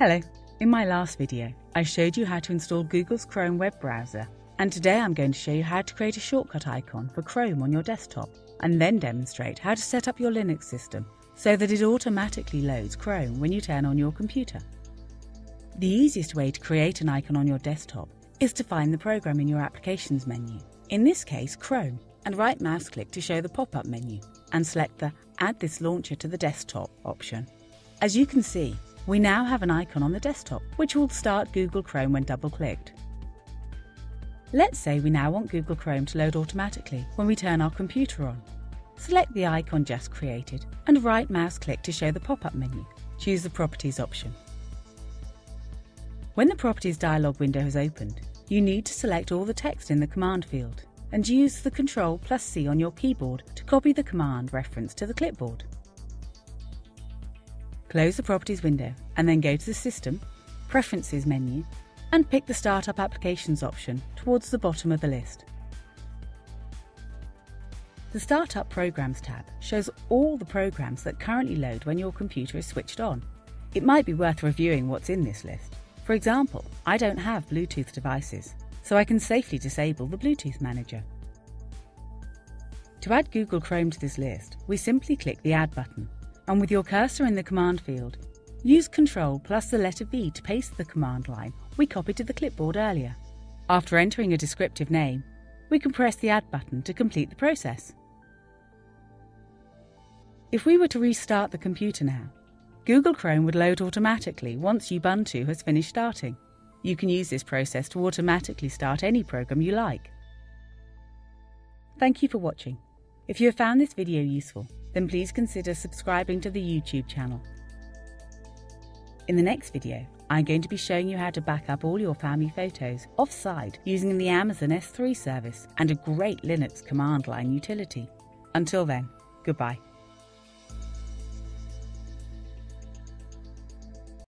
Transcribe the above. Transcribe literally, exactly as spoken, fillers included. Hello, in my last video, I showed you how to install Google's Chrome web browser, and today I'm going to show you how to create a shortcut icon for Chrome on your desktop, and then demonstrate how to set up your Linux system so that it automatically loads Chrome when you turn on your computer. The easiest way to create an icon on your desktop is to find the program in your applications menu, in this case Chrome, and right mouse click to show the pop-up menu, and select the Add this launcher to the desktop option. As you can see, we now have an icon on the desktop, which will start Google Chrome when double-clicked. Let's say we now want Google Chrome to load automatically when we turn our computer on. Select the icon just created and right-mouse click to show the pop-up menu. Choose the Properties option. When the Properties dialog window is opened, you need to select all the text in the command field and use the Ctrl plus C on your keyboard to copy the command reference to the clipboard. Close the Properties window and then go to the System, Preferences menu and pick the Startup Applications option towards the bottom of the list. The Startup Programs tab shows all the programs that currently load when your computer is switched on. It might be worth reviewing what's in this list. For example, I don't have Bluetooth devices, so I can safely disable the Bluetooth manager. To add Google Chrome to this list, we simply click the Add button. And with your cursor in the command field, use Ctrl plus the letter V to paste the command line we copied to the clipboard earlier. After entering a descriptive name, we can press the Add button to complete the process. If we were to restart the computer now, Google Chrome would load automatically once Ubuntu has finished starting. You can use this process to automatically start any program you like. Thank you for watching. If you have found this video useful, then please consider subscribing to the YouTube channel. In the next video, I'm going to be showing you how to back up all your family photos offsite using the Amazon S three service and a great Linux command line utility. Until then, goodbye.